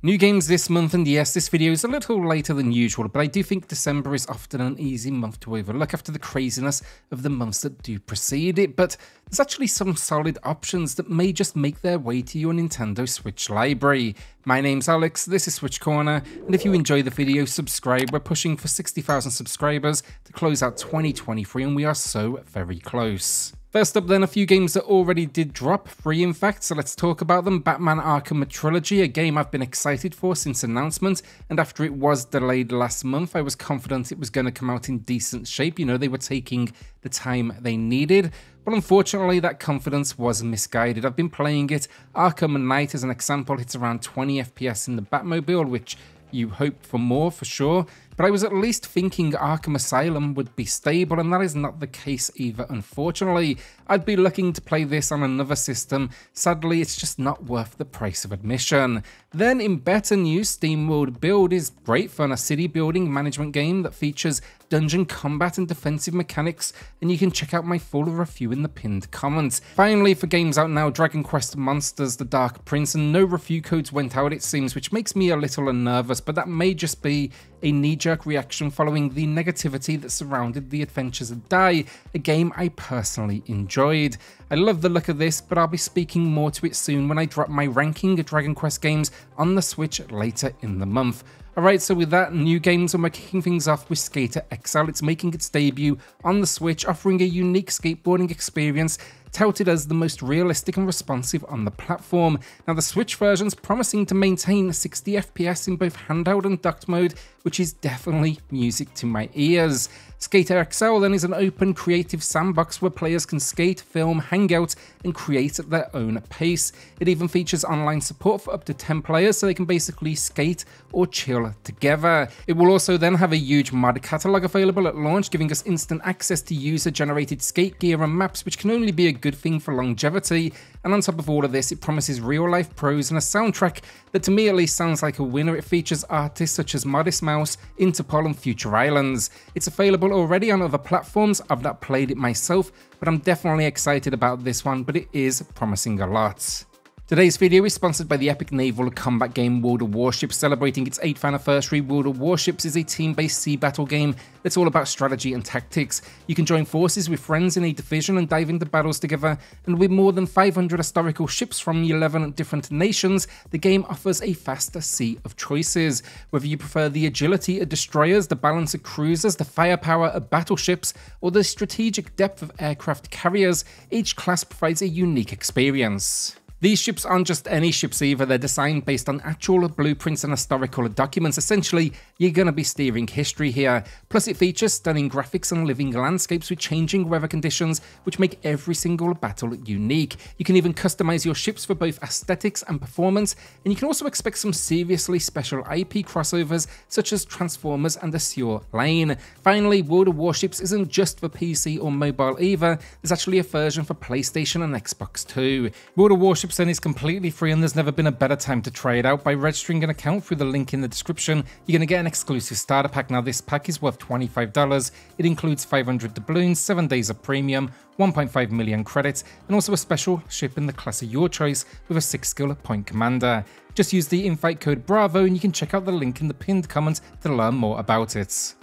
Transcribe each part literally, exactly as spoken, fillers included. New games this month, and yes, this video is a little later than usual, but I do think December is often an easy month to overlook after the craziness of the months that do precede it, but there's actually some solid options that may just make their way to your Nintendo Switch library. My name's Alex, this is SwitchCorner, and if you enjoy the video, subscribe. We're pushing for sixty thousand subscribers to close out twenty twenty-three, and we are so very close. First up then, a few games that already did drop, three in fact, so let's talk about them. Batman Arkham Trilogy, a game I've been excited for since announcement, and after it was delayed last month, I was confident it was going to come out in decent shape. You know, they were taking the time they needed. Well, unfortunately, that confidence was misguided. I've been playing it. Arkham Knight, as an example, hits around twenty F P S in the Batmobile, which you hoped for more, for sure. But I was at least thinking Arkham Asylum would be stable, and that is not the case either, unfortunately. I'd be looking to play this on another system. Sadly, it's just not worth the price of admission. Then, in better news, SteamWorld Build is great fun, a city building management game that features dungeon combat and defensive mechanics, and you can check out my full review in the pinned comments. Finally, for games out now, Dragon Quest Monsters The Dark Prince, and no review codes went out, it seems, which makes me a little nervous, but that may just be a knee-jerk reaction following the negativity that surrounded The Adventures of Dai, a game I personally enjoyed. I love the look of this, but I'll be speaking more to it soon when I drop my ranking of Dragon Quest games on the Switch later in the month. Alright, so with that, new games, and we're kicking things off with Skater X L. It's making its debut on the Switch, offering a unique skateboarding experience touted as the most realistic and responsive on the platform. Now, the Switch version's promising to maintain sixty F P S in both handheld and docked mode, which is definitely music to my ears. Skater X L then is an open creative sandbox where players can skate, film, hang out, and create at their own pace. It even features online support for up to ten players, so they can basically skate or chill together. It will also then have a huge mod catalog available at launch, giving us instant access to user-generated skate gear and maps, which can only be a good thing for longevity. And on top of all of this, it promises real-life pros and a soundtrack that, to me at least, sounds like a winner. It features artists such as Modest Mouse, Interpol, and Future Islands. It's available already on other platforms. I've not played it myself, but I'm definitely excited about this one, but it is promising a lot. Today's video is sponsored by the epic naval combat game World of Warships. Celebrating its eighth anniversary, World of Warships is a team-based sea battle game that's all about strategy and tactics. You can join forces with friends in a division and dive into battles together, and with more than five hundred historical ships from eleven different nations, the game offers a vast sea of choices. Whether you prefer the agility of destroyers, the balance of cruisers, the firepower of battleships, or the strategic depth of aircraft carriers, each class provides a unique experience. These ships aren't just any ships either. They're designed based on actual blueprints and historical documents. Essentially, you're going to be steering history here. Plus, it features stunning graphics and living landscapes with changing weather conditions, which make every single battle unique. You can even customize your ships for both aesthetics and performance, and you can also expect some seriously special I P crossovers, such as Transformers and Azur Lane. Finally, World of Warships isn't just for P C or mobile either. There's actually a version for PlayStation and Xbox too. World of Warships then is completely free, and there's never been a better time to try it out. By registering an account through the link in the description, you're going to get an exclusive starter pack. Now, this pack is worth twenty-five dollars. It includes five hundred doubloons, seven days of premium, one point five million credits, and also a special ship in the class of your choice with a six skill point commander. Just use the invite code BRAVO, and you can check out the link in the pinned comment to learn more about it.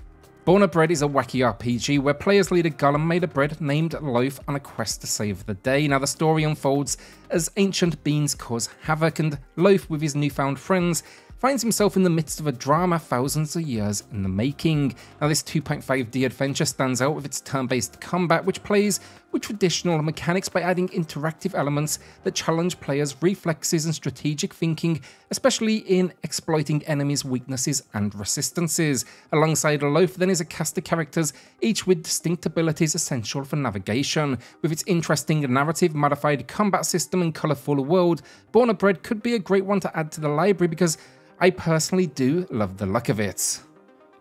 Born of Bread is a wacky R P G where players lead a golem made of bread named Loaf on a quest to save the day. Now, the story unfolds as ancient beans cause havoc, and Loaf, with his newfound friends, finds himself in the midst of a drama thousands of years in the making. Now, this two point five D adventure stands out with its turn-based combat, which plays with traditional mechanics by adding interactive elements that challenge players' reflexes and strategic thinking, especially in exploiting enemies' weaknesses and resistances. Alongside Loaf then is a cast of characters, each with distinct abilities essential for navigation. With its interesting narrative, modified combat system, and colourful world, Born of Bread could be a great one to add to the library, because I personally do love the look of it.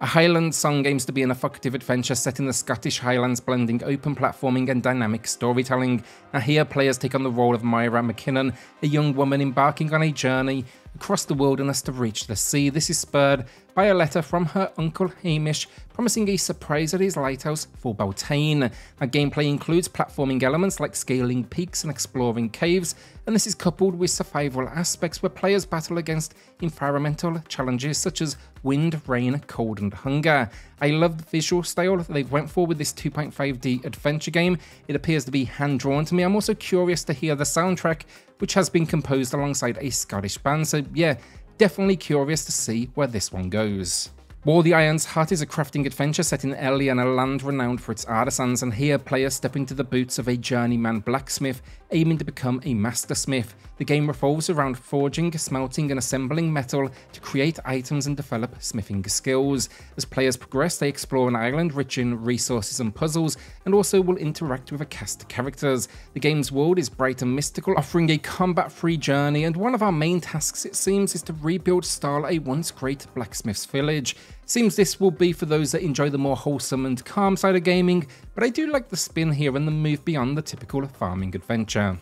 A Highland Song aims to be an evocative adventure set in the Scottish Highlands, blending open platforming and dynamic storytelling. Now, here players take on the role of Myra McKinnon, a young woman embarking on a journey across the wilderness to reach the sea. This is spurred by a letter from her uncle Hamish promising a surprise at his lighthouse for Beltane. Our gameplay includes platforming elements like scaling peaks and exploring caves, and this is coupled with survival aspects where players battle against environmental challenges such as wind, rain, cold and hunger. I love the visual style that they've went for with this two point five D adventure game. It appears to be hand-drawn to me. I'm also curious to hear the soundtrack, which has been composed alongside a Scottish band, so yeah, definitely curious to see where this one goes. While the Iron's Hot is a crafting adventure set in Ellie, a land renowned for its artisans, and here players step into the boots of a journeyman blacksmith aiming to become a master smith. The game revolves around forging, smelting and assembling metal to create items and develop smithing skills. As players progress, they explore an island rich in resources and puzzles, and also will interact with a cast of characters. The game's world is bright and mystical, offering a combat-free journey, and one of our main tasks, it seems, is to rebuild Starla, a once great blacksmith's village. Seems this will be for those that enjoy the more wholesome and calm side of gaming, but I do like the spin here and the move beyond the typical farming adventure.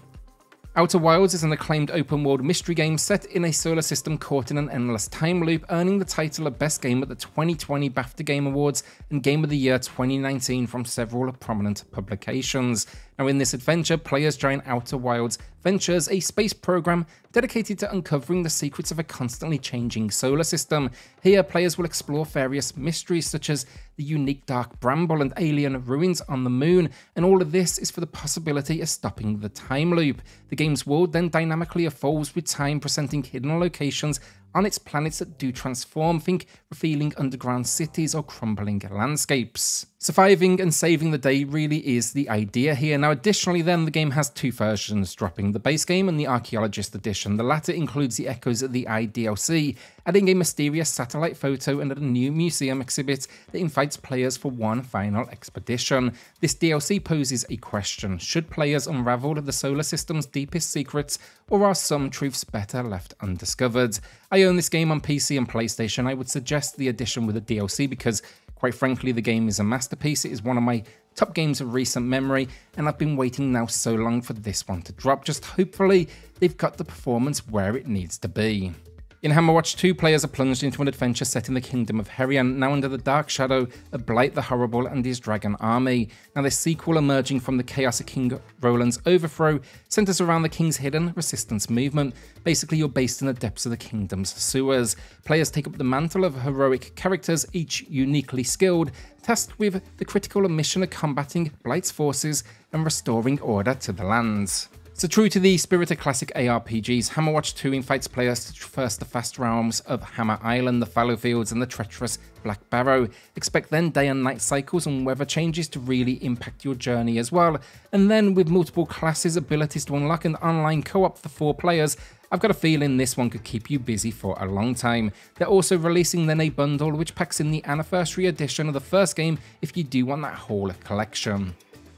Outer Wilds is an acclaimed open-world mystery game set in a solar system caught in an endless time loop, earning the title of Best Game at the twenty twenty BAFTA Game Awards and Game of the Year twenty nineteen from several prominent publications. Now in this adventure, players join Outer Wilds Ventures, a space program dedicated to uncovering the secrets of a constantly changing solar system. Here, players will explore various mysteries such as the unique dark bramble and alien ruins on the moon, and all of this is for the possibility of stopping the time loop. The game's world then dynamically evolves with time, presenting hidden locations on its planets that do transform, think revealing underground cities or crumbling landscapes. Surviving and saving the day really is the idea here. Now additionally then, the game has two versions dropping, the base game and the Archaeologist edition. The latter includes the Echoes of the Eye D L C, adding a mysterious satellite photo and a new museum exhibit that invites players for one final expedition. This D L C poses a question: should players unravel the solar system's deepest secrets, or are some truths better left undiscovered? I own this game on P C and PlayStation. I would suggest the addition with a D L C because, quite frankly, the game is a masterpiece. It is one of my top games of recent memory, and I've been waiting now so long for this one to drop. Just hopefully they've got the performance where it needs to be. In Hammerwatch two, players are plunged into an adventure set in the Kingdom of Herian, now under the dark shadow of Blight the Horrible and his dragon army. Now this sequel, emerging from the chaos of King Roland's overthrow, centers around the king's hidden resistance movement. Basically, you're based in the depths of the kingdom's sewers. Players take up the mantle of heroic characters, each uniquely skilled, tasked with the critical mission of combating Blight's forces and restoring order to the lands. So true to the spirit of classic A R P Gs, Hammerwatch two invites players to traverse the vast realms of Hammer Island, the fallow fields and the treacherous Black Barrow. Expect then day and night cycles and weather changes to really impact your journey as well. And then with multiple classes, abilities to unlock and online co-op for four players, I've got a feeling this one could keep you busy for a long time. They're also releasing then a bundle which packs in the anniversary edition of the first game if you do want that whole collection.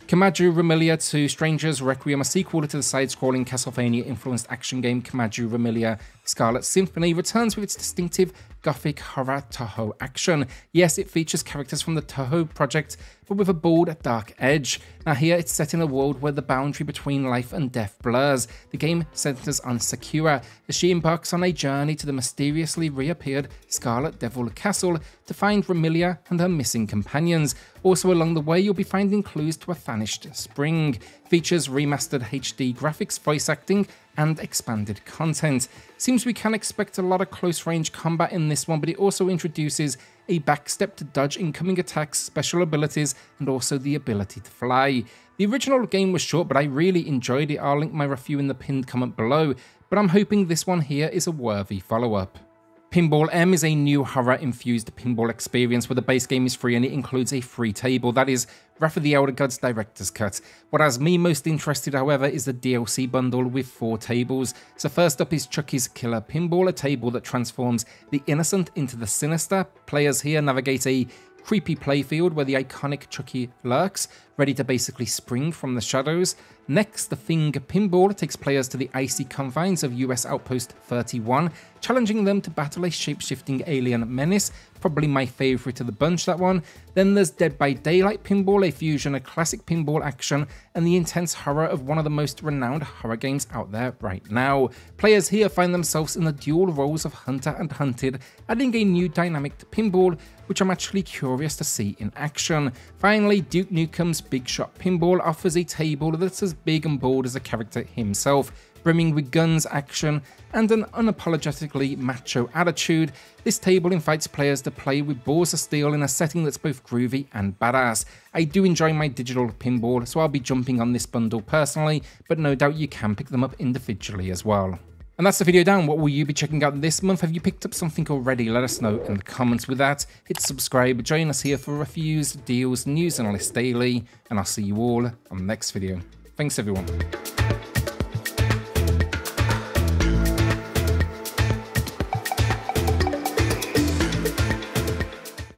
Kamaju Remilia two Stranger's Requiem, a sequel to the side-scrolling Castlevania-influenced action game Kamaju Remilia Scarlet Symphony, returns with its distinctive gothic horror Touhou action. Yes, it features characters from the Touhou project, but with a bold, dark edge. Now here, it's set in a world where the boundary between life and death blurs. The game centers on Sakura as she embarks on a journey to the mysteriously reappeared Scarlet Devil Castle to find Remilia and her missing companions. Also along the way, you'll be finding clues to a vanished spring. Features remastered H D graphics, voice acting, and expanded content. Seems we can expect a lot of close-range combat in this one, but it also introduces a backstep to dodge incoming attacks, special abilities, and also the ability to fly. The original game was short, but I really enjoyed it. I'll link my review in the pinned comment below, but I'm hoping this one here is a worthy follow-up. Pinball M is a new horror-infused pinball experience where the base game is free and it includes a free table, that is Wrath of the Elder Gods Director's Cut. What has me most interested, however, is the D L C bundle with four tables. So first up is Chucky's Killer Pinball, a table that transforms the innocent into the sinister. Players here navigate a creepy playfield where the iconic Chucky lurks, ready to basically spring from the shadows. Next, the Finger Pinball takes players to the icy confines of U S Outpost thirty-one, challenging them to battle a shape-shifting alien menace. Probably my favourite of the bunch, that one. Then there's Dead by Daylight Pinball, a fusion of classic pinball action and the intense horror of one of the most renowned horror games out there right now. Players here find themselves in the dual roles of hunter and hunted, adding a new dynamic to pinball, which I'm actually curious to see in action. Finally, Duke Nukem's Big Shot Pinball offers a table that's as big and bold as the character himself, brimming with guns, action, and an unapologetically macho attitude. This table invites players to play with balls of steel in a setting that's both groovy and badass. I do enjoy my digital pinball, so I'll be jumping on this bundle personally, but no doubt you can pick them up individually as well. And that's the video down. What will you be checking out this month? Have you picked up something already? Let us know in the comments. With that, hit subscribe, join us here for reviews, deals, news and lists daily, and I'll see you all on the next video. Thanks everyone.